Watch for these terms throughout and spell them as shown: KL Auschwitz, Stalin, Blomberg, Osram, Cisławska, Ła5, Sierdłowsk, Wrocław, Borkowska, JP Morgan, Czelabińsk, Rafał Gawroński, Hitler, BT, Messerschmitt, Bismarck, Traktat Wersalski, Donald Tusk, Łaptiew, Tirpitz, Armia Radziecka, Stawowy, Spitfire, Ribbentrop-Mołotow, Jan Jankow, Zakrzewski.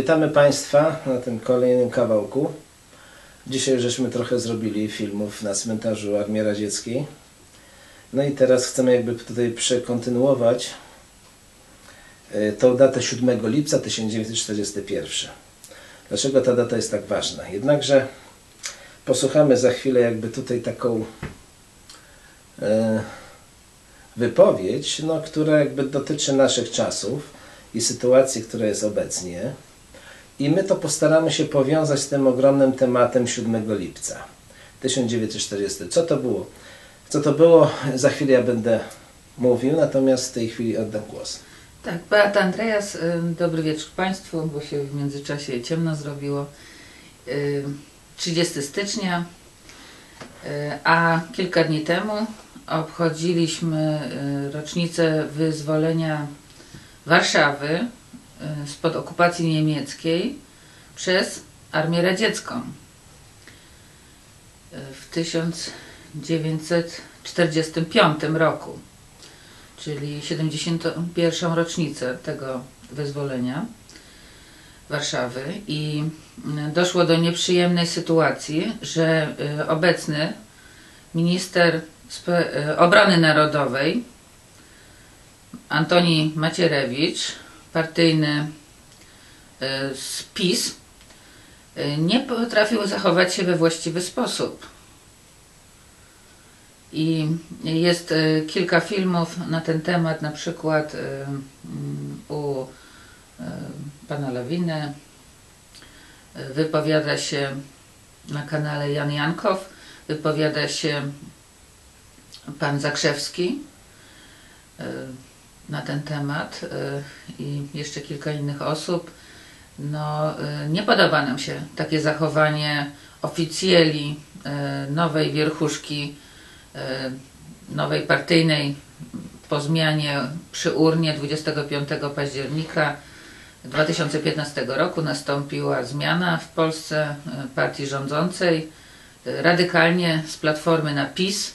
Witamy Państwa na tym kolejnym kawałku. Dzisiaj żeśmy trochę zrobili filmów na cmentarzu Armii Radzieckiej. No i teraz chcemy jakby tutaj przekontynuować tą datę 7 lipca 1941. Dlaczego ta data jest tak ważna? Jednakże posłuchamy za chwilę jakby tutaj taką wypowiedź, no, która jakby dotyczy naszych czasów i sytuacji, która jest obecnie. I my to postaramy się powiązać z tym ogromnym tematem 7 lipca 1940. Co to było? Za chwilę ja będę mówił, natomiast w tej chwili oddam głos. Tak, Beata Andrejas, dobry wieczór Państwu, bo się w międzyczasie ciemno zrobiło. 30 stycznia, a kilka dni temu obchodziliśmy rocznicę wyzwolenia Warszawy spod okupacji niemieckiej przez Armię Radziecką w 1945 roku, czyli 71. rocznicę tego wyzwolenia Warszawy, i doszło do nieprzyjemnej sytuacji, że obecny minister obrony narodowej Antoni Macierewicz, partyjny z PiS, nie potrafił zachować się we właściwy sposób. I jest kilka filmów na ten temat, na przykład u pana Lawiny wypowiada się na kanale Jan Jankow, wypowiada się pan Zakrzewski na ten temat i jeszcze kilka innych osób. No, nie podoba nam się takie zachowanie oficjeli nowej wierchuszki, nowej partyjnej po zmianie przy urnie 25 października 2015 roku nastąpiła zmiana w Polsce partii rządzącej radykalnie z Platformy na PiS.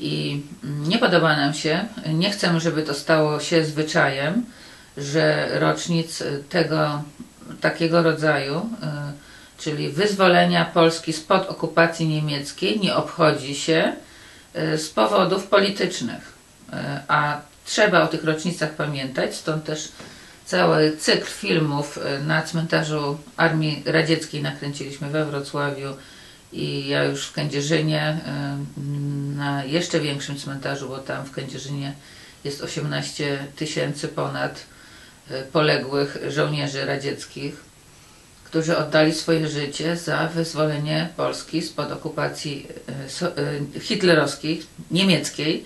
I nie podoba nam się, nie chcemy, żeby to stało się zwyczajem, że rocznic takiego rodzaju, czyli wyzwolenia Polski spod okupacji niemieckiej, nie obchodzi się z powodów politycznych. A trzeba o tych rocznicach pamiętać, stąd też cały cykl filmów na cmentarzu Armii Radzieckiej nakręciliśmy we Wrocławiu. I ja już w Kędzierzynie, na jeszcze większym cmentarzu, bo tam w Kędzierzynie jest 18 tysięcy ponad poległych żołnierzy radzieckich, którzy oddali swoje życie za wyzwolenie Polski spod okupacji hitlerowskiej, niemieckiej,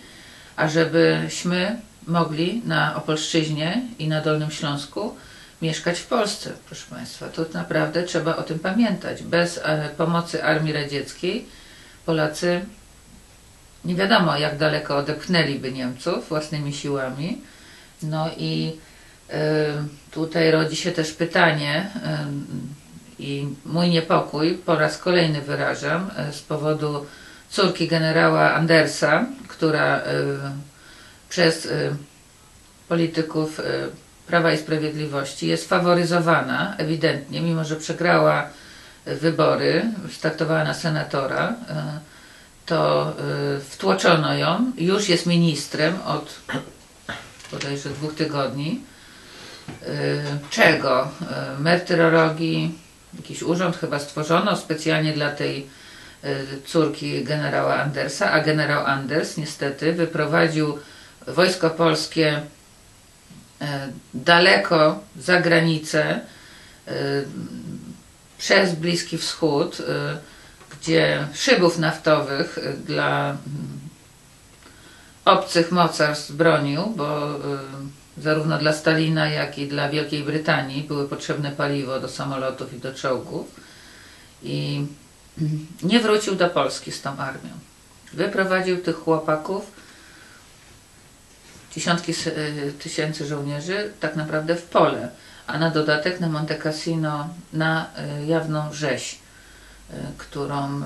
a żebyśmy mogli na Opolszczyźnie i na Dolnym Śląsku mieszkać w Polsce, proszę Państwa. To naprawdę trzeba o tym pamiętać. Bez pomocy Armii Radzieckiej Polacy nie wiadomo jak daleko odepchnęliby Niemców własnymi siłami. No i tutaj rodzi się też pytanie i mój niepokój po raz kolejny wyrażam z powodu córki generała Andersa, która przez polityków Prawa i Sprawiedliwości jest faworyzowana ewidentnie, mimo że przegrała wybory, startowała na senatora, to wtłoczono ją, już jest ministrem od bodajże 2 tygodni. Czego? Martyrologii, jakiś urząd chyba stworzono specjalnie dla tej córki generała Andersa, a generał Anders niestety wyprowadził wojsko polskie daleko za granicę, przez Bliski Wschód, gdzie szybów naftowych dla obcych mocarstw bronił, bo zarówno dla Stalina, jak i dla Wielkiej Brytanii były potrzebne paliwo do samolotów i do czołgów, i nie wrócił do Polski z tą armią. Wyprowadził tych chłopaków, dziesiątki tysięcy żołnierzy, tak naprawdę w pole, a na dodatek na Monte Cassino, na jawną rzeź, którą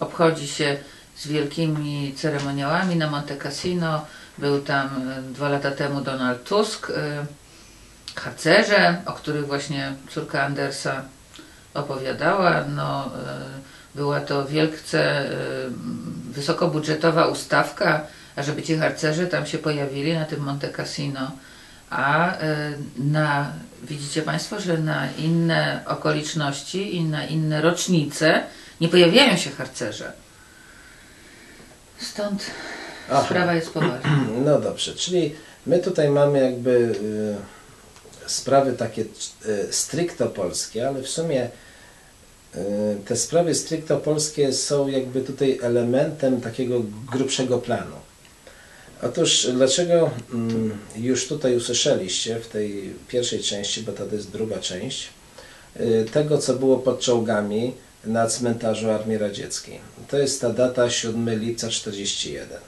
obchodzi się z wielkimi ceremoniałami na Monte Cassino. Był tam 2 lata temu Donald Tusk, harcerze, o których właśnie córka Andersa opowiadała. No, była to wielce wysokobudżetowa ustawka, ażeby ci harcerze tam się pojawili na tym Monte Cassino. A na, widzicie Państwo, że na inne okoliczności i na inne rocznice nie pojawiają się harcerze. Stąd sprawa jest poważna. No dobrze, czyli my tutaj mamy jakby sprawy takie stricto polskie, ale w sumie te sprawy stricto polskie są jakby tutaj elementem takiego grubszego planu. Otóż dlaczego już tutaj usłyszeliście w tej pierwszej części, bo to jest druga część, tego co było pod czołgami na cmentarzu Armii Radzieckiej. To jest ta data 7 lipca 1941.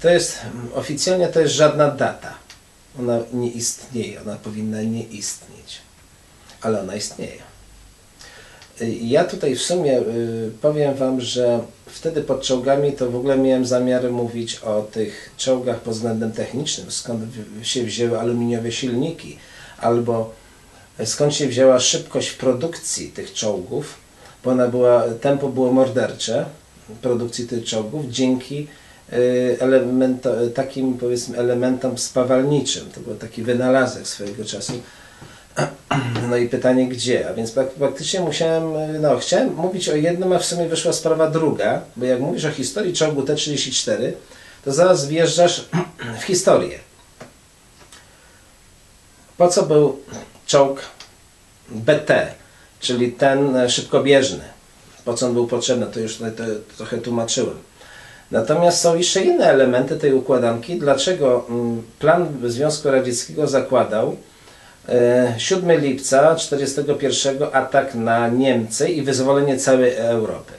To jest, oficjalnie to jest żadna data. Ona nie istnieje, ona powinna nie istnieć, ale ona istnieje. Ja tutaj w sumie powiem Wam, że wtedy pod czołgami to w ogóle miałem zamiar mówić o tych czołgach pod względem technicznym, skąd się wzięły aluminiowe silniki, albo skąd się wzięła szybkość produkcji tych czołgów, bo ona była, tempo było mordercze produkcji tych czołgów dzięki takim powiedzmy elementom spawalniczym. To był taki wynalazek swojego czasu. No i pytanie gdzie, a więc praktycznie musiałem, no chciałem mówić o jednym, a w sumie wyszła sprawa druga, bo jak mówisz o historii czołgu T-34, to zaraz wjeżdżasz w historię. Po co był czołg BT, czyli ten szybkobieżny? Po co on był potrzebny, to już tutaj trochę tłumaczyłem. Natomiast są jeszcze inne elementy tej układanki, dlaczego plan Związku Radzieckiego zakładał 7 lipca 1941 atak na Niemcy i wyzwolenie całej Europy.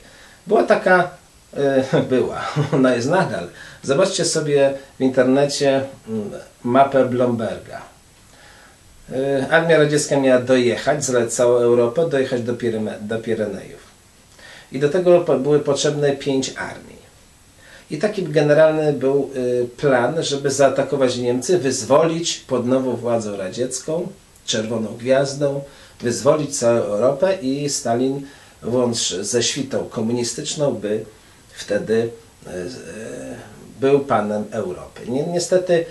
Była taka, ona jest nadal. Zobaczcie sobie w internecie mapę Blomberga. Armia Radziecka miała dojechać, zalec całą Europę, dojechać do Pirenejów. I do tego były potrzebne 5 armii. I taki generalny był plan, żeby zaatakować Niemcy, wyzwolić pod nową władzę radziecką, czerwoną gwiazdą, wyzwolić całą Europę i Stalin włącz ze świtą komunistyczną, by wtedy był panem Europy. Niestety,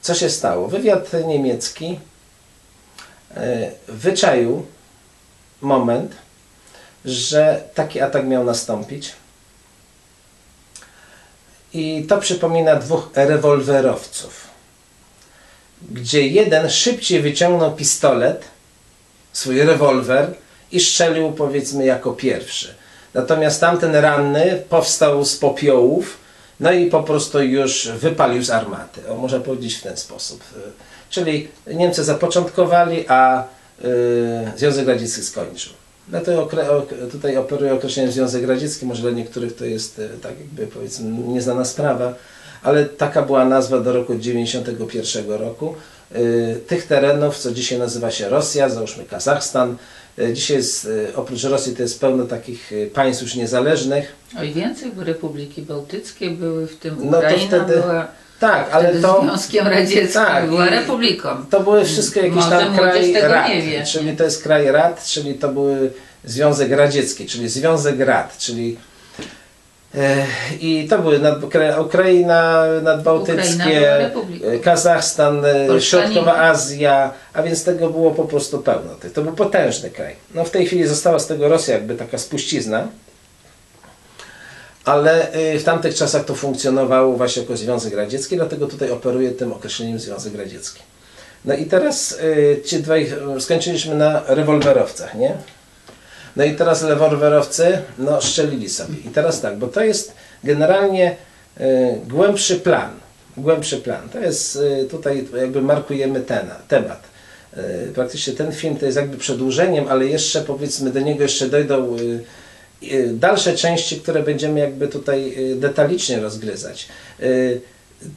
co się stało? Wywiad niemiecki wyczaił moment, że taki atak miał nastąpić. I to przypomina 2 rewolwerowców, gdzie jeden szybciej wyciągnął pistolet, swój rewolwer i strzelił powiedzmy jako pierwszy. Natomiast tamten ranny powstał z popiołów, no i po prostu już wypalił z armaty. O, można powiedzieć w ten sposób. Czyli Niemcy zapoczątkowali, a Związek Radziecki skończył. No to tutaj operuje określeniem Związek Radziecki, może dla niektórych to jest tak jakby powiedzmy nieznana sprawa, ale taka była nazwa do roku 1991 roku tych terenów, co dzisiaj nazywa się Rosja, załóżmy Kazachstan. Dzisiaj jest, oprócz Rosji to jest pełno takich państw już niezależnych. O i więcej, bo Republiki Bałtyckie były w tym, Ukraina no to wtedy, była... Tak, ale to Związkiem Radzieckim tak, była republiką. To były wszystkie jakieś tam kraje rad, czyli to jest kraj rad, czyli to były Związek Radziecki, czyli Związek Rad, czyli i to były Ukraina nadbałtyckie, Ukraina Kazachstan, Środkowa Azja, a więc tego było po prostu pełno. To był potężny kraj. No w tej chwili została z tego Rosja jakby taka spuścizna. Ale w tamtych czasach to funkcjonowało właśnie jako Związek Radziecki, dlatego tutaj operuje tym określeniem Związek Radziecki. No i teraz ci dwaj skończyliśmy na rewolwerowcach, nie? No i teraz rewolwerowcy no, strzelili sobie. I teraz tak, bo to jest generalnie głębszy plan. Głębszy plan. To jest tutaj jakby markujemy ten temat. Praktycznie ten film to jest jakby przedłużeniem, ale jeszcze powiedzmy do niego jeszcze dojdą dalsze części, które będziemy jakby tutaj detalicznie rozgryzać.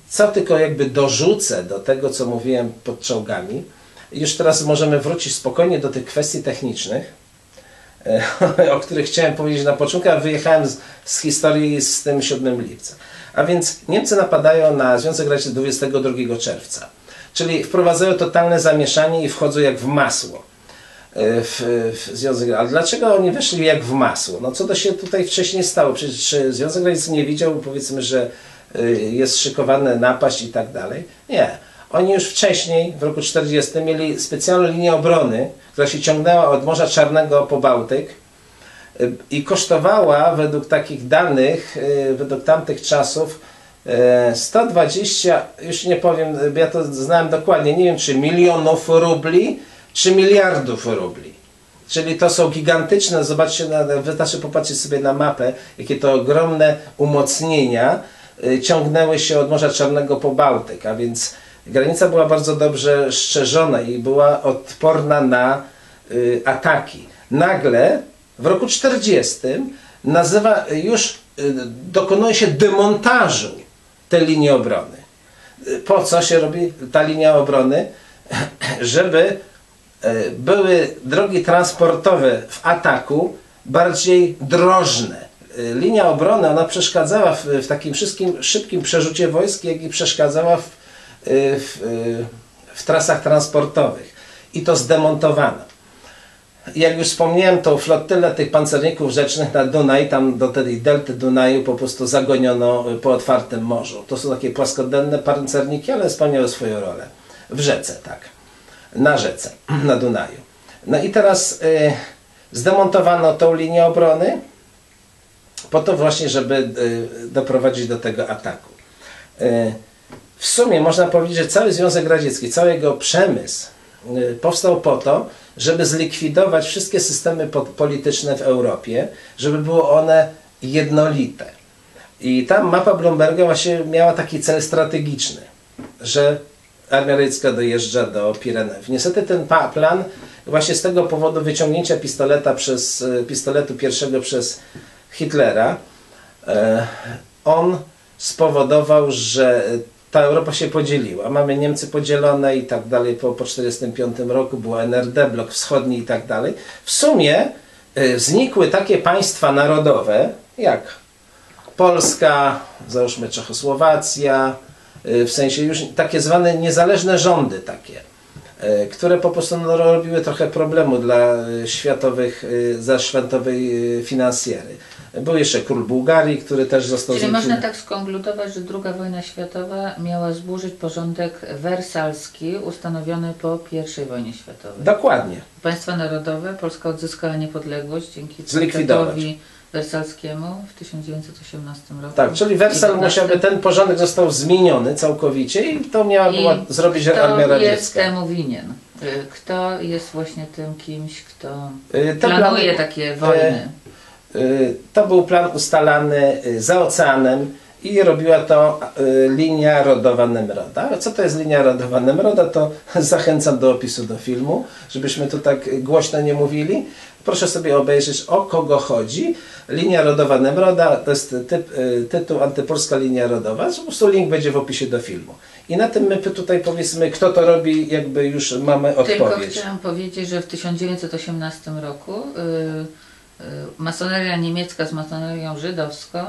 Co tylko jakby dorzucę do tego, co mówiłem pod czołgami. Już teraz możemy wrócić spokojnie do tych kwestii technicznych, o których chciałem powiedzieć na początku, a wyjechałem z historii z tym 7 lipca. A więc Niemcy napadają na Związek Radziecki 22 czerwca. Czyli wprowadzają totalne zamieszanie i wchodzą jak w masło w Związek Radziecki. Ale dlaczego oni weszli jak w masło? No co to się tutaj wcześniej stało? Przecież czy Związek Radziecki nie widział, powiedzmy, że jest szykowana napaść i tak dalej? Nie. Oni już wcześniej, w roku 1940, mieli specjalną linię obrony, która się ciągnęła od Morza Czarnego po Bałtyk i kosztowała, według takich danych, według tamtych czasów, 120, już nie powiem, ja to znałem dokładnie, nie wiem czy milionów rubli, czy miliardów rubli. Czyli to są gigantyczne, zobaczcie, wystarczy popatrzeć sobie na mapę, jakie to ogromne umocnienia ciągnęły się od Morza Czarnego po Bałtyk, a więc granica była bardzo dobrze strzeżona i była odporna na ataki. Nagle w roku 1940 dokonuje się demontażu tej linii obrony. Po co się robi ta linia obrony? Żeby były drogi transportowe w ataku bardziej drożne. Linia obrony, ona przeszkadzała w takim wszystkim szybkim przerzucie wojsk, jak i przeszkadzała w trasach transportowych. I to zdemontowano. Jak już wspomniałem, to flotyla tych pancerników rzecznych na Dunaj, tam do tej delty Dunaju po prostu zagoniono po otwartym morzu. To są takie płaskodenne pancerniki, ale spełniały swoją rolę. W rzece, tak. Na rzece, na Dunaju. No i teraz zdemontowano tą linię obrony po to właśnie, żeby doprowadzić do tego ataku. W sumie można powiedzieć, że cały Związek Radziecki, cały jego przemysł powstał po to, żeby zlikwidować wszystkie systemy polityczne w Europie, żeby były one jednolite. I ta mapa Blomberga właśnie miała taki cel strategiczny, że Armia Radziecka dojeżdża do Pirenejów. Niestety ten plan właśnie z tego powodu wyciągnięcia pistoletu pierwszego przez Hitlera, on spowodował, że ta Europa się podzieliła. Mamy Niemcy podzielone i tak dalej. Po 1945 roku była NRD, blok wschodni i tak dalej. W sumie znikły takie państwa narodowe jak Polska, załóżmy Czechosłowacja, w sensie już takie zwane niezależne rządy takie, które po prostu robiły trochę problemu dla światowych, zaszwętowej finansjery. Był jeszcze król Bułgarii, który też został... Czyli można tak skonkludować, że II wojna światowa miała zburzyć porządek wersalski ustanowiony po I wojnie światowej. Dokładnie. Państwa narodowe, Polska odzyskała niepodległość dzięki traktatowi wersalskiemu w 1918 roku. Tak, czyli Wersal musiałby, ten porządek został zmieniony całkowicie i to miała była zrobić Armia Radziecka. Kto jest temu winien? Kto jest właśnie tym kimś, kto planuje takie wojny? To był plan ustalany za oceanem i robiła to linia rodowa Nemroda. Co to jest linia rodowa Nemroda? To zachęcam do opisu do filmu, żebyśmy tu tak głośno nie mówili. Proszę sobie obejrzeć, o kogo chodzi. Linia rodowa Nemroda to jest tytuł Antypolska linia rodowa. Po prostu link będzie w opisie do filmu. I na tym my tutaj powiedzmy, kto to robi, jakby już mamy odpowiedź. Tylko chciałam powiedzieć, że w 1918 roku masoneria niemiecka z masonerią żydowską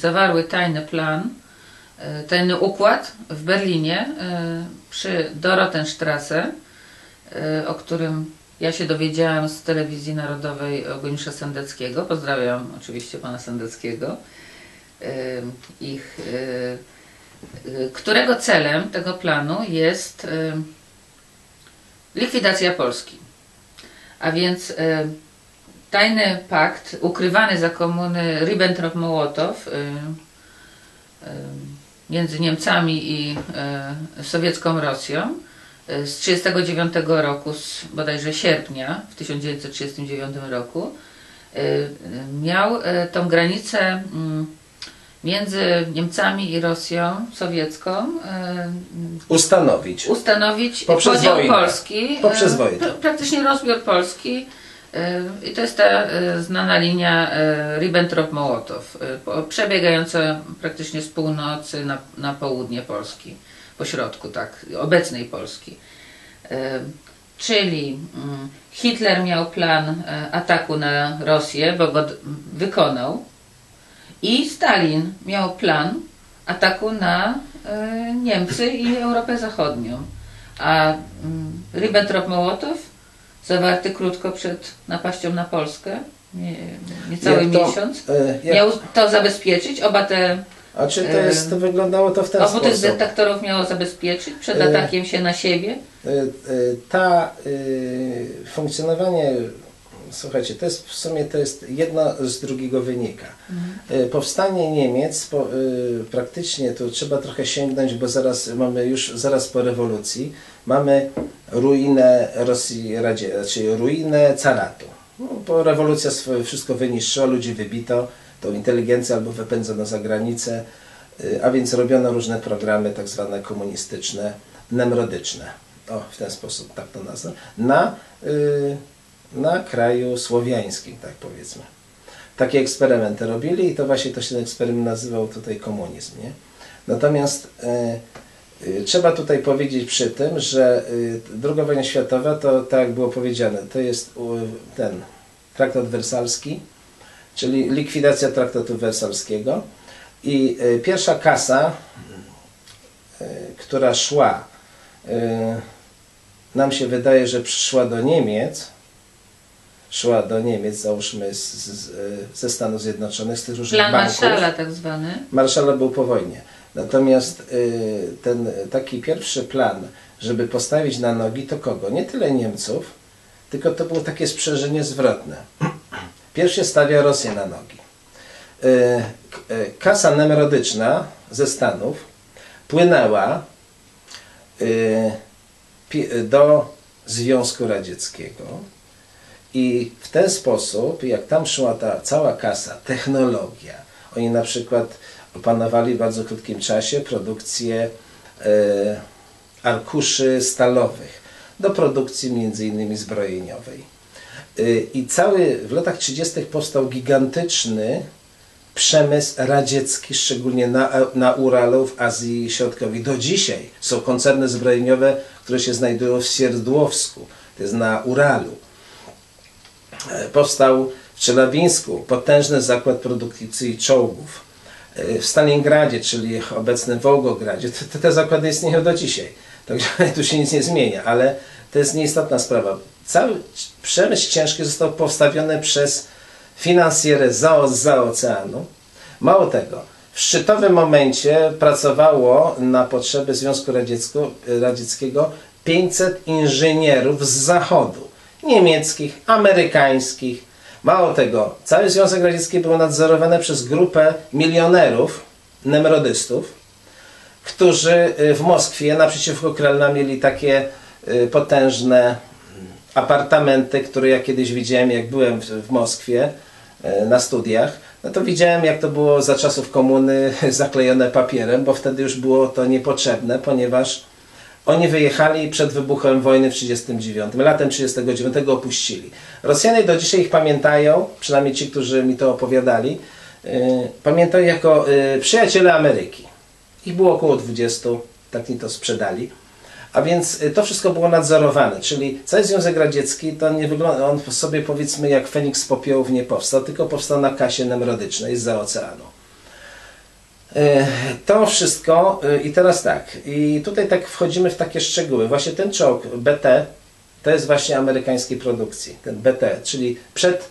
zawarły tajny plan, tajny układ w Berlinie przy Dorotenstrasse, o którym ja się dowiedziałam z telewizji narodowej Eugeniusza Sendeckiego. Pozdrawiam oczywiście pana Sendeckiego. Którego celem tego planu jest likwidacja Polski. A więc tajny pakt ukrywany za komuny Ribbentrop-Mołotow między Niemcami i sowiecką Rosją z 1939 roku, z bodajże sierpnia, w 1939 roku miał tą granicę między Niemcami i Rosją sowiecką ustanowić poprzez podział wojnę. Polski, poprzez wojnę. Praktycznie rozbiór Polski. I to jest ta znana linia Ribbentrop-Mołotow, przebiegająca praktycznie z północy na południe Polski, po środku, tak, obecnej Polski. Czyli Hitler miał plan ataku na Rosję, bo go wykonał, i Stalin miał plan ataku na Niemcy i Europę Zachodnią. A Ribbentrop-Mołotow, zawarty krótko przed napaścią na Polskę, niecały miesiąc, miał to zabezpieczyć, oba te... A czy to jest, wyglądało to w ten sposób? Obu tych detektorów miało zabezpieczyć przed atakiem się na siebie? Funkcjonowanie, słuchajcie, to jest w sumie jedno z drugiego wynika. Powstanie Niemiec, praktycznie tu trzeba trochę sięgnąć, bo zaraz mamy zaraz po rewolucji, mamy ruinę Rosji Radzieckiej, czyli ruinę caratu. No, po rewolucja wszystko wyniszczyło, ludzi wybito, tą inteligencję albo wypędzono za granicę, a więc robiono różne programy tak zwane komunistyczne, nemrodyczne, o w ten sposób tak to nazwę, na kraju słowiańskim, tak powiedzmy. Takie eksperymenty robili i to właśnie ten eksperyment nazywał tutaj komunizm, nie? Natomiast trzeba tutaj powiedzieć przy tym, że II wojna światowa, to tak jak było powiedziane, to jest ten Traktat Wersalski, czyli likwidacja Traktatu Wersalskiego i pierwsza kasa, która szła, nam się wydaje, że przyszła do Niemiec, załóżmy ze Stanów Zjednoczonych, z tych różnych banków. Plan Marszala tak zwany. Marszala był po wojnie. Natomiast ten taki pierwszy plan, żeby postawić na nogi, to kogo? Nie tyle Niemców, tylko to było takie sprzężenie zwrotne. Pierwszy stawia Rosję na nogi. Kasa nemrodyczna ze Stanów płynęła do Związku Radzieckiego i w ten sposób, jak tam szła ta cała kasa, technologia, oni na przykład opanowali w bardzo krótkim czasie produkcję arkuszy stalowych do produkcji m.in. zbrojeniowej. I w latach 30. powstał gigantyczny przemysł radziecki, szczególnie na Uralu, w Azji Środkowej. Do dzisiaj są koncerny zbrojeniowe, które się znajdują w Sierdłowsku, to jest na Uralu. Powstał w Czelabińsku potężny zakład produkcji czołgów. W Stalingradzie, czyli obecnym Wołgogradzie, te zakłady istnieją do dzisiaj. Także tu się nic nie zmienia, ale to jest nieistotna sprawa. Cały przemysł ciężki został powstawiony przez finansjery zza oceanu. Mało tego, w szczytowym momencie pracowało na potrzeby Związku Radzieckiego 500 inżynierów z zachodu. Niemieckich, amerykańskich. Mało tego, cały Związek Radziecki był nadzorowany przez grupę milionerów, nemrodystów, którzy w Moskwie naprzeciwko Kremla mieli takie potężne apartamenty, które ja kiedyś widziałem, jak byłem w Moskwie na studiach, no to widziałem, jak to było za czasów komuny zaklejone papierem, bo wtedy już było to niepotrzebne, ponieważ oni wyjechali przed wybuchem wojny w 1939, latem 1939 opuścili. Rosjanie do dzisiaj ich pamiętają, przynajmniej ci, którzy mi to opowiadali, pamiętają jako przyjaciele Ameryki. Ich było około 20, tak mi to sprzedali. A więc to wszystko było nadzorowane, czyli cały Związek Radziecki, to nie wygląda, on sobie powiedzmy jak Feniks z popiołów nie powstał, tylko powstał na kasie nemrodycznej zza oceanu. To wszystko i teraz tak, i tutaj tak wchodzimy w takie szczegóły. Właśnie ten czołg BT, to jest właśnie amerykańskiej produkcji, ten BT, czyli przed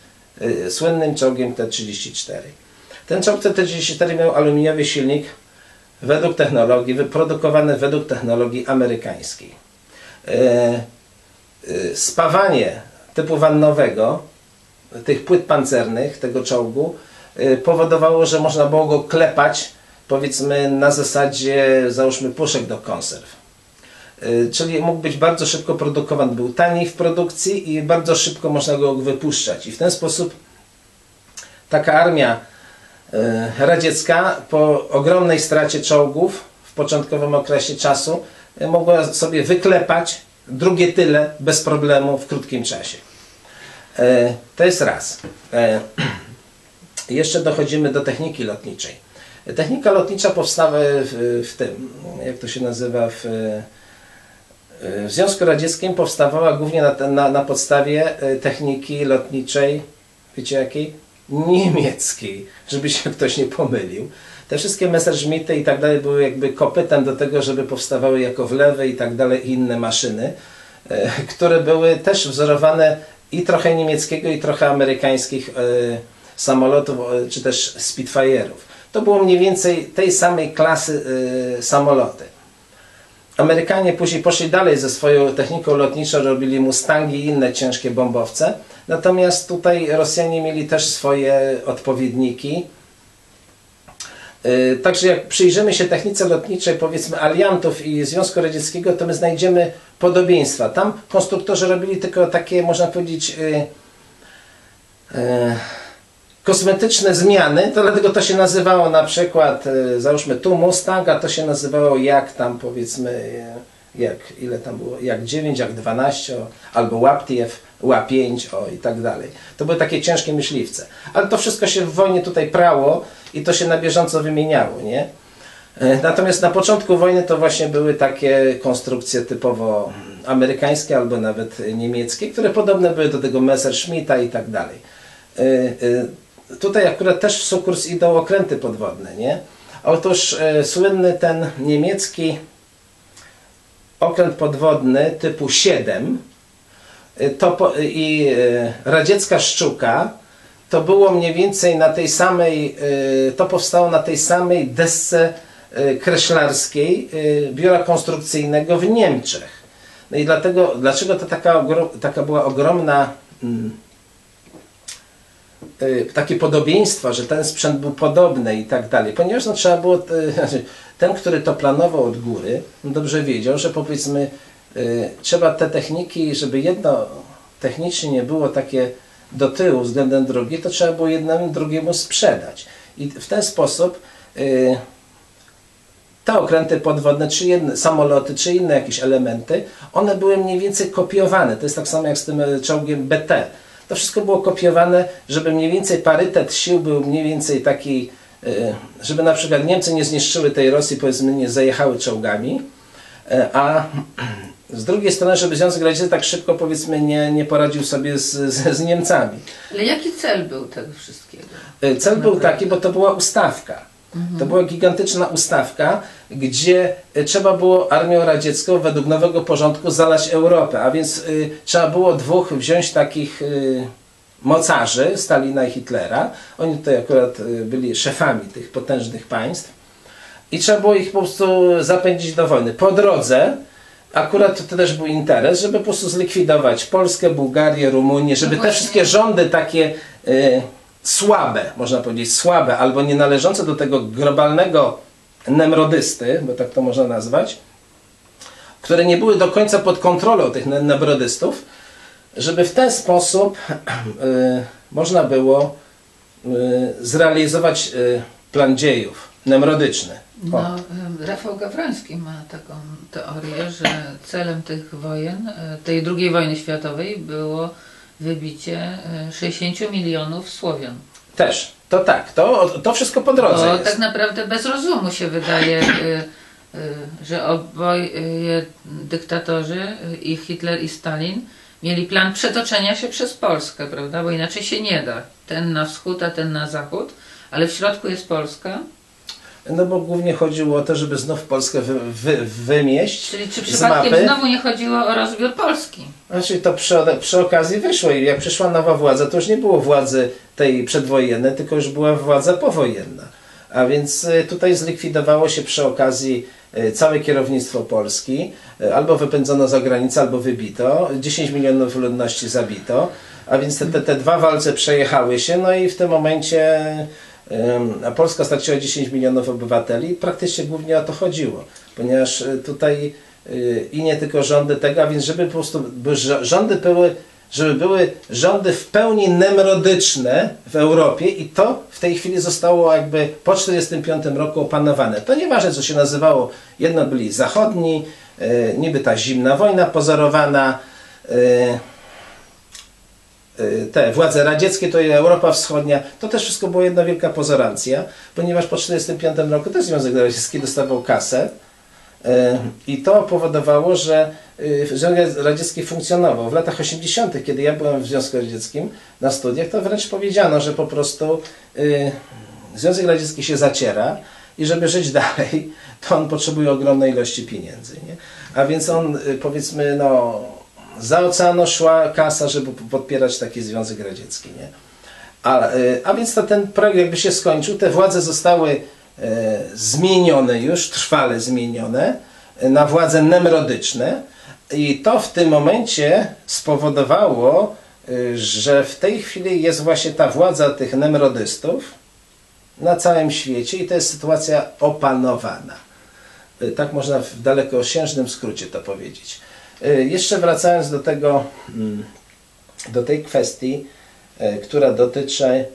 słynnym czołgiem T-34. Ten czołg T-34 miał aluminiowy silnik, według technologii, wyprodukowane według technologii amerykańskiej. Spawanie typu wannowego, tych płyt pancernych, tego czołgu, powodowało, że można było go klepać, powiedzmy, na zasadzie, załóżmy, puszek do konserw. Czyli mógł być bardzo szybko produkowany, był taniej w produkcji i bardzo szybko można go wypuszczać. I w ten sposób taka armia radziecka po ogromnej stracie czołgów w początkowym okresie czasu mogła sobie wyklepać drugie tyle bez problemu w krótkim czasie. To jest raz. Jeszcze dochodzimy do techniki lotniczej. Technika lotnicza powstała w tym, jak to się nazywa, w Związku Radzieckim powstawała głównie na podstawie techniki lotniczej, wiecie jakiej? Niemieckiej, żeby się ktoś nie pomylił. Te wszystkie Messerschmitty i tak dalej były jakby kopytem do tego, żeby powstawały jako wlewy i tak dalej inne maszyny, które były też wzorowane i trochę niemieckiego, i trochę amerykańskich samolotów, czy też Spitfire'ów. To było mniej więcej tej samej klasy samoloty. Amerykanie później poszli dalej ze swoją techniką lotniczą, robili Mustangi i inne ciężkie bombowce. Natomiast tutaj Rosjanie mieli też swoje odpowiedniki. Także jak przyjrzymy się technice lotniczej, powiedzmy, aliantów i Związku Radzieckiego, to my znajdziemy podobieństwa. Tam konstruktorzy robili tylko takie, można powiedzieć, kosmetyczne zmiany, to dlatego to się nazywało na przykład, załóżmy tu Mustang, a to się nazywało jak tam powiedzmy, jak ile tam było, jak 9, jak 12, albo Łaptiew, Ła5 i tak dalej. To były takie ciężkie myśliwce. Ale to wszystko się w wojnie tutaj prało i to się na bieżąco wymieniało, nie? Natomiast na początku wojny to właśnie były takie konstrukcje typowo amerykańskie albo nawet niemieckie, które podobne były do tego Messerschmitta i tak dalej. Tutaj akurat też w sukurs idą okręty podwodne, nie? Otóż słynny ten niemiecki okręt podwodny typu 7 i radziecka Szczuka to było mniej więcej na tej samej, to powstało na tej samej desce kreślarskiej biura konstrukcyjnego w Niemczech. No i dlatego, dlaczego to taka była ogromna takie podobieństwa, że ten sprzęt był podobny i tak dalej, ponieważ no, trzeba było, ten, który to planował od góry, dobrze wiedział, że powiedzmy trzeba te techniki, żeby jedno technicznie nie było takie do tyłu względem drugiego, to trzeba było jednemu drugiemu sprzedać i w ten sposób te okręty podwodne, czy samoloty, czy inne jakieś elementy, one były mniej więcej kopiowane, to jest tak samo jak z tym czołgiem BT. To wszystko było kopiowane, żeby mniej więcej parytet sił był mniej więcej taki, żeby na przykład Niemcy nie zniszczyły tej Rosji, powiedzmy nie zajechały czołgami, a z drugiej strony, żeby Związek Radziecki tak szybko powiedzmy nie poradził sobie z Niemcami. Ale jaki cel był tego wszystkiego? Cel był taki, bo to była ustawka. To była gigantyczna ustawka, gdzie trzeba było armią radziecką według nowego porządku zalać Europę, a więc trzeba było dwóch wziąć takich mocarzy, Stalina i Hitlera. Oni tutaj akurat byli szefami tych potężnych państw i trzeba było ich po prostu zapędzić do wojny. Po drodze akurat to też był interes, żeby po prostu zlikwidować Polskę, Bułgarię, Rumunię, żeby te wszystkie rządy takie słabe, można powiedzieć, słabe albo nienależące do tego globalnego nemrodysty, bo tak to można nazwać, które nie były do końca pod kontrolą tych nemrodystów, żeby w ten sposób można było zrealizować plan dziejów nemrodyczny. No, Rafał Gawroński ma taką teorię, że celem tych wojen, tej II wojny światowej było wybicie 60 milionów Słowian. Też, to tak, to wszystko po drodze jest. Tak naprawdę bez rozumu się wydaje, że oboje dyktatorzy, i Hitler i Stalin, mieli plan przetoczenia się przez Polskę, prawda? Bo inaczej się nie da. Ten na wschód, a ten na zachód, ale w środku jest Polska. No bo głównie chodziło o to, żeby znów Polskę wymieść. Czyli czy przypadkiem z mapy. Znowu nie chodziło o rozbiór Polski? Znaczy to przy okazji wyszło i jak przyszła nowa władza, to już nie było władzy tej przedwojennej, tylko już była władza powojenna. A więc tutaj zlikwidowało się przy okazji całe kierownictwo Polski, albo wypędzono za granicę, albo wybito, 10 milionów ludności zabito, a więc te dwa walce przejechały się, no i w tym momencie Polska straciła 10 milionów obywateli i praktycznie głównie o to chodziło, ponieważ tutaj i nie tylko rządy tego, a więc żeby po prostu żeby były rządy w pełni nemrodyczne w Europie i to w tej chwili zostało jakby po 1945 roku opanowane. To nieważne co się nazywało, jedno byli zachodni, niby ta zimna wojna pozorowana, te władze radzieckie, to i Europa Wschodnia, to też wszystko była jedna wielka pozorancja, ponieważ po 1945 roku też Związek Radziecki dostawał kasę i to powodowało, że Związek Radziecki funkcjonował. W latach 80., kiedy ja byłem w Związku Radzieckim na studiach, to wręcz powiedziano, że po prostu Związek Radziecki się zaciera, i żeby żyć dalej, to on potrzebuje ogromnej ilości pieniędzy, nie? A więc on, powiedzmy, no, za oceanu szła kasa, żeby podpierać taki Związek Radziecki, nie? A więc ten projekt jakby się skończył, te władze zostały zmienione już, trwale zmienione na władze nemrodyczne i to w tym momencie spowodowało, że w tej chwili jest właśnie ta władza tych nemrodystów na całym świecie i to jest sytuacja opanowana. Tak można w dalekosiężnym skrócie to powiedzieć. Jeszcze wracając do tego, do tej kwestii, która dotyczy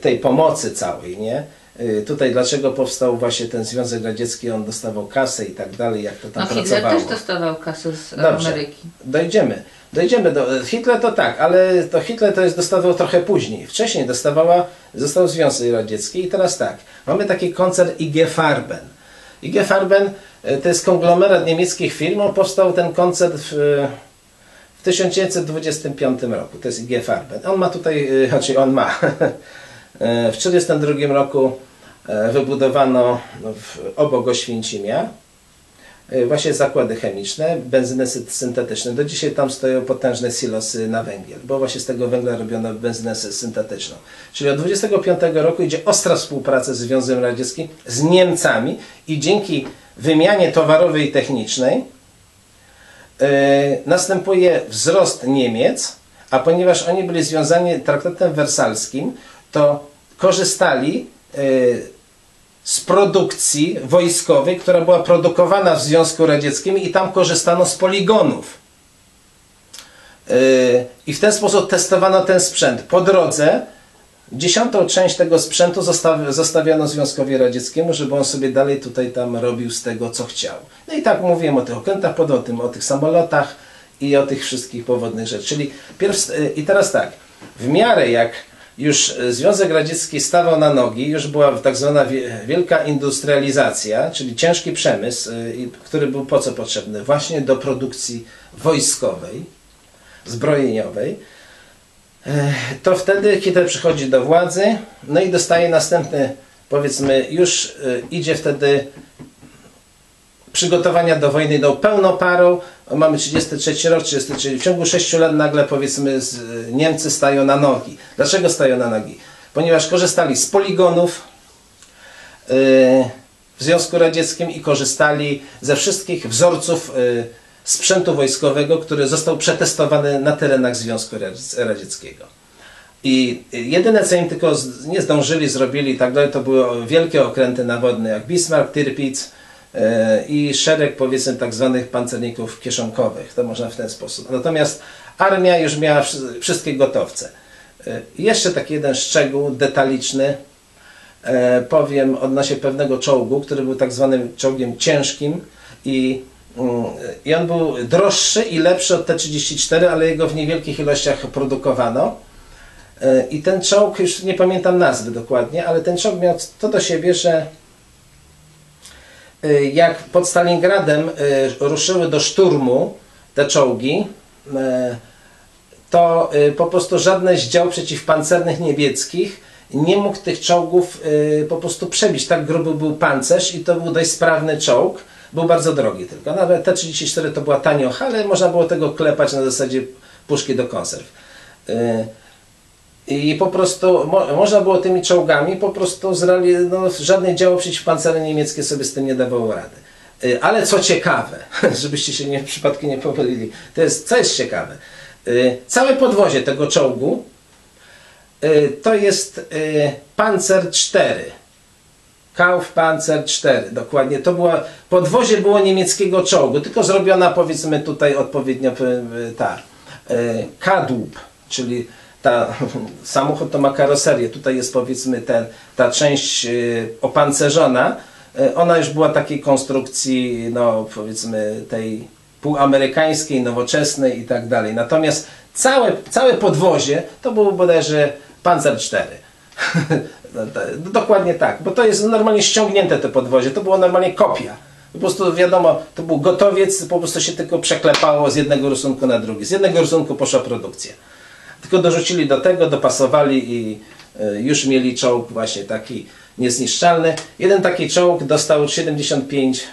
tej pomocy całej, nie? Tutaj dlaczego powstał właśnie ten Związek Radziecki, on dostawał kasę i tak dalej, jak to tam no, pracowało. Hitler też dostawał kasę z Ameryki. Dojdziemy do Hitler to tak, ale to Hitler to jest dostawał trochę później. Wcześniej został Związek Radziecki i teraz tak, mamy taki koncern IG Farben. IG Farben to jest konglomerat niemieckich firm, on powstał ten koncern w 1925 roku, to jest IG Farben. On ma tutaj, znaczy on ma, w 1942 roku wybudowano obok Oświęcimia właśnie zakłady chemiczne, benzyny syntetyczne. Do dzisiaj tam stoją potężne silosy na węgiel, bo właśnie z tego węgla robiono benzynę syntetyczną. Czyli od 1925 roku idzie ostra współpraca z Związkiem Radzieckim, z Niemcami i dzięki wymianie towarowej i technicznej następuje wzrost Niemiec, a ponieważ oni byli związani traktatem wersalskim, to korzystali z produkcji wojskowej, która była produkowana w Związku Radzieckim i tam korzystano z poligonów. I w ten sposób testowano ten sprzęt. Po drodze 10. część tego sprzętu zostawiano Związkowi Radzieckiemu, żeby on sobie dalej tutaj tam robił z tego, co chciał. No i tak mówiłem o tych okrętach podwodnych, o tych samolotach i o tych wszystkich powodnych rzeczy. Czyli i teraz tak, w miarę jak już Związek Radziecki stawał na nogi, już była tak zwana wielka industrializacja, czyli ciężki przemysł, który był po co potrzebny? Właśnie do produkcji wojskowej, zbrojeniowej. To wtedy Hitler przychodzi do władzy, no i dostaje następny, powiedzmy, już idzie wtedy przygotowania do wojny idą pełną parą. Mamy 33 rok, 33. W ciągu 6 lat nagle, powiedzmy, Niemcy stają na nogi. Dlaczego stają na nogi? Ponieważ korzystali z poligonów w Związku Radzieckim i korzystali ze wszystkich wzorców sprzętu wojskowego, który został przetestowany na terenach Związku Radzieckiego. I jedyne, co im tylko nie zdążyli, zrobili i tak dalej, to były wielkie okręty nawodne jak Bismarck, Tirpitz, i szereg, powiedzmy, tak zwanych pancerników kieszonkowych. To można w ten sposób. Natomiast armia już miała wszystkie gotowce. Jeszcze taki jeden szczegół detaliczny powiem odnośnie pewnego czołgu, który był tak zwanym czołgiem ciężkim i on był droższy i lepszy od T-34, ale jego w niewielkich ilościach produkowano. I ten czołg, już nie pamiętam nazwy dokładnie, ale ten czołg miał to do siebie, że jak pod Stalingradem ruszyły do szturmu te czołgi, to po prostu żadne z dział przeciwpancernych niemieckich nie mógł tych czołgów po prostu przebić. Tak gruby był pancerz i to był dość sprawny czołg. Był bardzo drogi tylko. Nawet T-34 to była taniocha, ale można było tego klepać na zasadzie puszki do konserw. I po prostu można było tymi czołgami po prostu żadne działo przeciwpancerne niemieckie sobie z tym nie dawało rady. Ale co ciekawe, żebyście się nie, w przypadku nie pomylili, co jest ciekawe, całe podwozie tego czołgu to jest Panzer 4. Panzer 4, dokładnie. To było, podwozie było niemieckiego czołgu, tylko zrobiona, powiedzmy, tutaj odpowiednio ta kadłub, czyli samochód to ma karoserię, tutaj jest, powiedzmy, ta część opancerzona, ona już była takiej konstrukcji, no, powiedzmy, tej półamerykańskiej, nowoczesnej i tak dalej. Natomiast całe podwozie to było bodajże Panzer 4. Dokładnie tak, bo to jest normalnie ściągnięte to podwozie, to było normalnie kopia. Po prostu wiadomo, to był gotowiec, po prostu się tylko przeklepało z jednego rysunku na drugi. Z jednego rysunku poszła produkcja. Tylko dorzucili do tego, dopasowali i już mieli czołg właśnie taki niezniszczalny. Jeden taki czołg dostał 75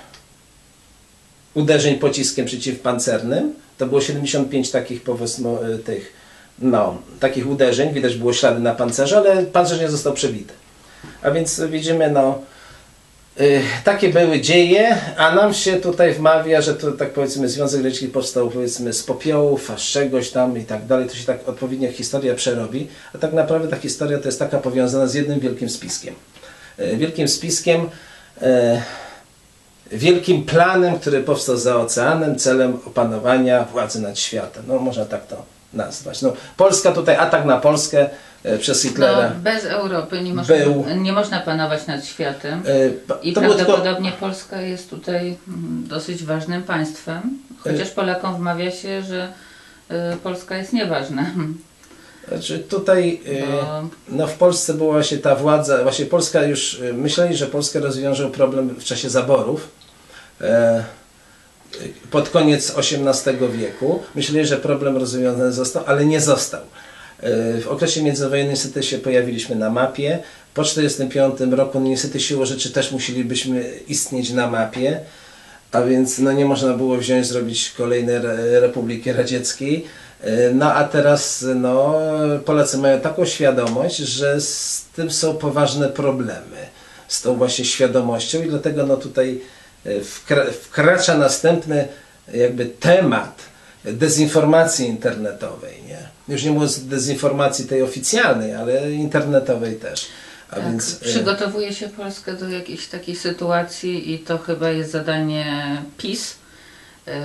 uderzeń pociskiem przeciwpancernym. To było 75 takich, powiedzmy, takich uderzeń. Widać było ślady na pancerze, ale pancerz nie został przebity. A więc widzimy, no, takie były dzieje, a nam się tutaj wmawia, że to, tak powiedzmy, Związek Radziecki powstał, powiedzmy, z popiołów, aż czegoś tam i tak dalej. To się tak odpowiednio historia przerobi, a tak naprawdę ta historia to jest taka powiązana z jednym wielkim spiskiem. Wielkim spiskiem, wielkim planem, który powstał za oceanem celem opanowania władzy nad światem. No, można tak to nazwać. No, Polska tutaj, atak na Polskę przez Hitlera. No, bez Europy nie można panować nad światem i prawdopodobnie tylko... Polska jest tutaj dosyć ważnym państwem, chociaż Polakom wmawia się, że Polska jest nieważna. Znaczy tutaj no w Polsce była właśnie ta władza, właśnie Polska już, myśleli, że Polska rozwiąże problem w czasie zaborów pod koniec XVIII wieku. Myśleli, że problem rozwiązany został, ale nie został. W okresie międzywojennym niestety się pojawiliśmy na mapie. Po 1945 roku niestety siłą rzeczy też musielibyśmy istnieć na mapie, a więc no, nie można było wziąć, zrobić kolejnej Republiki Radzieckiej. No a teraz no, Polacy mają taką świadomość, że z tym są poważne problemy, z tą właśnie świadomością i dlatego no, tutaj wkracza następny jakby temat dezinformacji internetowej. Nie? Już nie mówiąc dezinformacji tej oficjalnej, ale internetowej też. A tak, więc, przygotowuje się Polskę do jakiejś takiej sytuacji i to chyba jest zadanie PiS,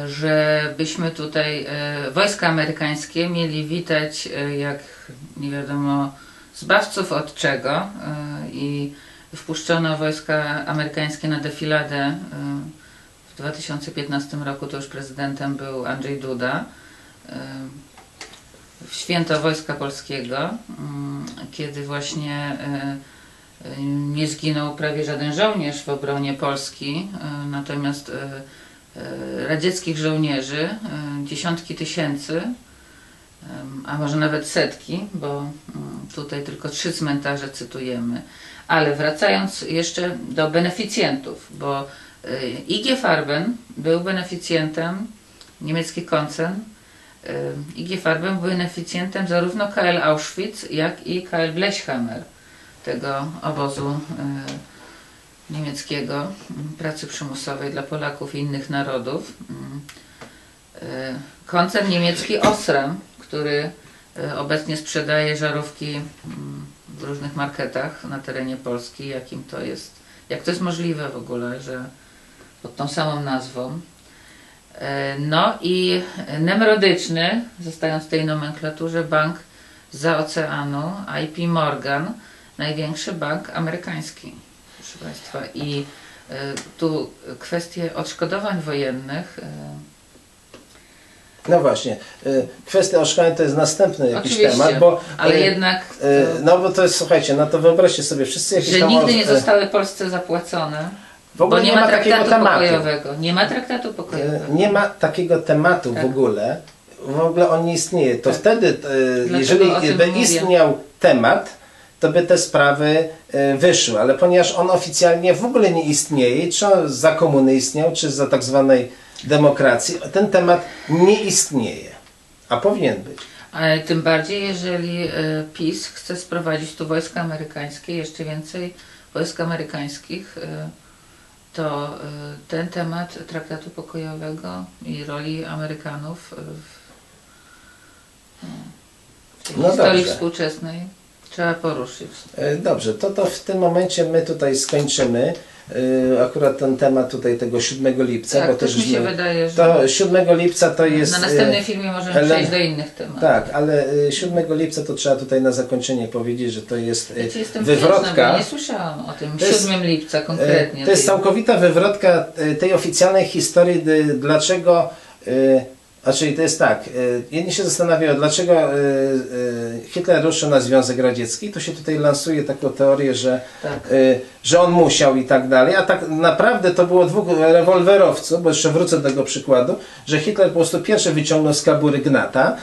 żebyśmy tutaj wojska amerykańskie mieli witać jak nie wiadomo zbawców od czego i wpuszczono wojska amerykańskie na defiladę. W 2015 roku to już prezydentem był Andrzej Duda. W święto Wojska Polskiego, kiedy właśnie nie zginął prawie żaden żołnierz w obronie Polski, natomiast radzieckich żołnierzy, dziesiątki tysięcy, a może nawet setki, bo tutaj tylko 3 cmentarze cytujemy. Ale wracając jeszcze do beneficjentów, bo IG Farben był beneficjentem, niemiecki koncern, IG Farben był beneficjentem zarówno KL Auschwitz, jak i KL Blechhammer, tego obozu niemieckiego, pracy przymusowej dla Polaków i innych narodów. Koncern niemiecki Osram, który obecnie sprzedaje żarówki w różnych marketach na terenie Polski, jak to jest możliwe w ogóle, że pod tą samą nazwą. No i nemrodyczny, zostając w tej nomenklaturze, bank za oceanu, JP Morgan, największy bank amerykański, proszę Państwa. I tu kwestie odszkodowań wojennych. No właśnie, kwestia oszkolenia to jest następny jakiś temat, bo... ale jednak... No bo to jest, słuchajcie, no to wyobraźcie sobie, wszyscy jakieś że tam... nigdy nie zostały Polsce zapłacone, w ogóle bo nie ma takiego tematu. Nie ma traktatu pokojowego. Nie ma takiego tematu tak. w ogóle on nie istnieje. To tak. Wtedy, jeżeli by istniał temat, to by te sprawy wyszły, ale ponieważ on oficjalnie w ogóle nie istnieje, czy za komuny istniał, czy za tak zwanej demokracji, ten temat nie istnieje, a powinien być. Ale tym bardziej, jeżeli PiS chce sprowadzić tu wojska amerykańskie, jeszcze więcej wojsk amerykańskich, to ten temat traktatu pokojowego i roli Amerykanów w historii współczesnej trzeba poruszyć. Dobrze, to w tym momencie my tutaj skończymy. Akurat ten temat tutaj tego 7 lipca, tak, bo też mi się wydaje, że to 7 lipca to jest... Na następnym filmie możemy przejść do innych tematów. Tak, ale 7 lipca to trzeba tutaj na zakończenie powiedzieć, że to jest wywrotka. Piękna, bo nie słyszałam o tym 7 lipca konkretnie. To jest całkowita wywrotka tej oficjalnej historii, dlaczego... Znaczy to jest tak, jedni się zastanawiają, dlaczego Hitler ruszył na Związek Radziecki, to się tutaj lansuje taką teorię, że, tak. Że on musiał i tak dalej, a tak naprawdę to było 2 rewolwerowców, bo jeszcze wrócę do tego przykładu, że Hitler po prostu pierwszy wyciągnął z kabury gnata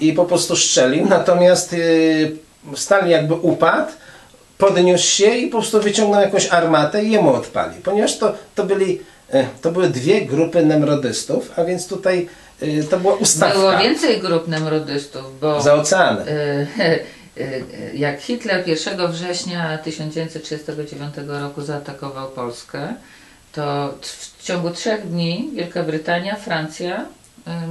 i po prostu strzelił, natomiast Stalin jakby upadł, podniósł się i po prostu wyciągnął jakąś armatę i jemu odpalił. Ponieważ to były dwie grupy nemrodystów, a więc tutaj to była ustawka. Było więcej grup nemrodystów, bo za oceanem. Jak Hitler 1 września 1939 roku zaatakował Polskę, to w ciągu 3 dni Wielka Brytania, Francja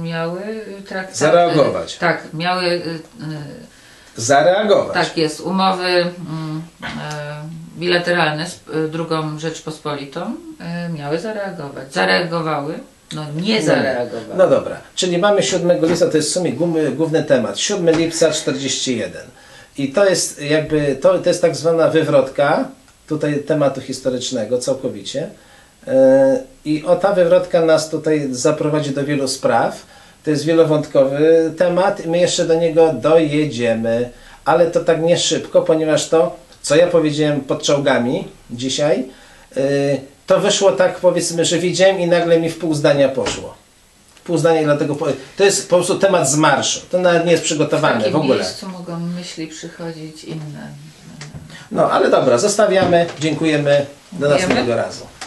miały traktat... Zareagować. Tak, miały... Zareagować. Tak jest, umowy bilateralne z II Rzeczpospolitą miały zareagować. Zareagowały. No nie zareagowały. No dobra, czyli mamy 7 lipca, to jest w sumie główny temat. 7 lipca 1941. I to jest jakby, to jest tak zwana wywrotka, tutaj tematu historycznego całkowicie. I ta wywrotka nas tutaj zaprowadzi do wielu spraw. To jest wielowątkowy temat i my jeszcze do niego dojedziemy. Ale to tak nie szybko, ponieważ to, co ja powiedziałem pod czołgami dzisiaj, to wyszło tak, powiedzmy, że widziałem i nagle mi w pół zdania poszło. Pół zdania, dlatego to jest po prostu temat z marszu. To nawet nie jest przygotowane w ogóle. W miejscu mogą myśli przychodzić inne. No ale dobra, zostawiamy. Dziękujemy. Do następnego razu.